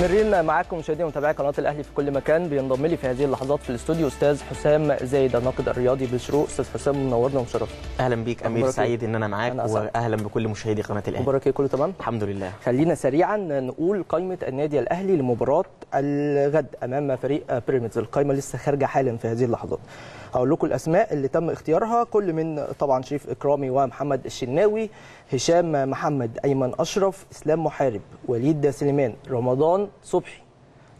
مستمرين معاكم مشاهدينا ومتابعي قناه الاهلي في كل مكان. بينضم لي في هذه اللحظات في الاستوديو استاذ حسام زايد الناقد الرياضي بالشروق. استاذ حسام منورنا ومشرفنا. اهلا بيك امير، سعيد ان انا معاك واهلا بكل مشاهدي قناه الاهلي. اخبارك ايه؟ كله تمام الحمد لله. خلينا سريعا نقول قائمه النادي الاهلي لمباراه الغد امام فريق بيراميدز. القائمه لسه خارجه حالا في هذه اللحظات. هقول لكم الاسماء اللي تم اختيارها، كل من طبعا شريف اكرامي ومحمد الشناوي، هشام محمد، ايمن اشرف، اسلام محارب، وليد سليمان، رمضان صبحي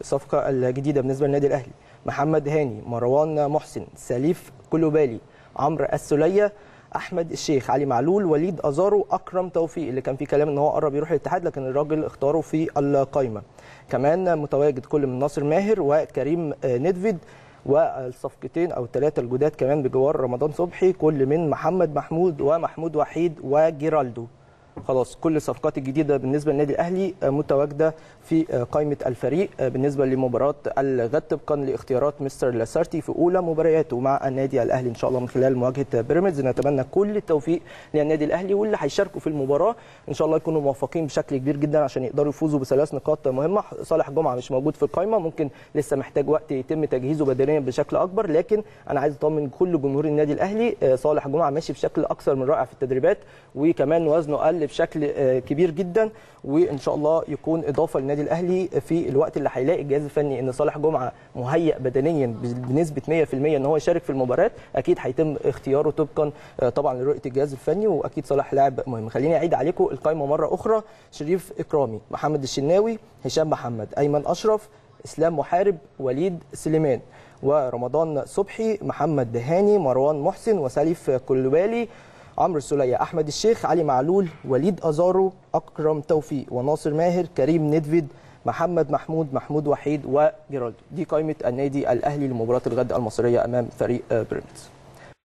الصفقه الجديده بالنسبه للنادي الاهلي، محمد هاني، مروان محسن، سليف كلوبالي، عمرو السليه، احمد الشيخ، علي معلول، وليد ازارو، اكرم توفيق اللي كان في كلام ان هو قرب يروح الاتحاد لكن الراجل اختاره في القائمه. كمان متواجد كل من ناصر ماهر وكريم نيدفيد، والصفقتين او الثلاثه الجداد كمان بجوار رمضان صبحي كل من محمد محمود ومحمود وحيد وجيرالدو. خلاص كل الصفقات الجديده بالنسبه للنادي الاهلي متواجده في قائمه الفريق بالنسبه لمباراه الغد طبقا لاختيارات مستر لاسارتي في اولى مبارياته مع النادي الاهلي ان شاء الله من خلال مواجهه بيراميدز. نتمنى كل التوفيق للنادي الاهلي واللي هيشاركوا في المباراه ان شاء الله يكونوا موفقين بشكل كبير جدا عشان يقدروا يفوزوا بثلاث نقاط مهمه. صالح جمعه مش موجود في القائمه، ممكن لسه محتاج وقت يتم تجهيزه بدنيا بشكل اكبر، لكن انا عايز اطمن كل جمهور النادي الاهلي صالح جمعه ماشي بشكل اكثر من رائع في التدريبات، وكمان وزنه قل بشكل كبير جدا، وان شاء الله يكون اضافه للنادي الاهلي في الوقت اللي هيلاقي الجهاز الفني ان صالح جمعه مهيئ بدنيا بنسبه 100% ان هو يشارك في المباراه. اكيد هيتم اختياره طبقا طبعا لرؤيه الجهاز الفني، واكيد صالح لاعب مهم. خليني اعيد عليكم القائمه مره اخرى: شريف اكرامي، محمد الشناوي، هشام محمد، ايمن اشرف، اسلام محارب، وليد سليمان، ورمضان صبحي، محمد هاني، مروان محسن، وسليف كلوبالي، عمرو السليه، احمد الشيخ، علي معلول، وليد ازارو، اكرم توفيق، وناصر ماهر، كريم نيدفيد، محمد محمود، محمود وحيد، وجيرالدو. دي قائمه النادي الاهلي لمباراه الغد المصريه امام فريق بيراميدز.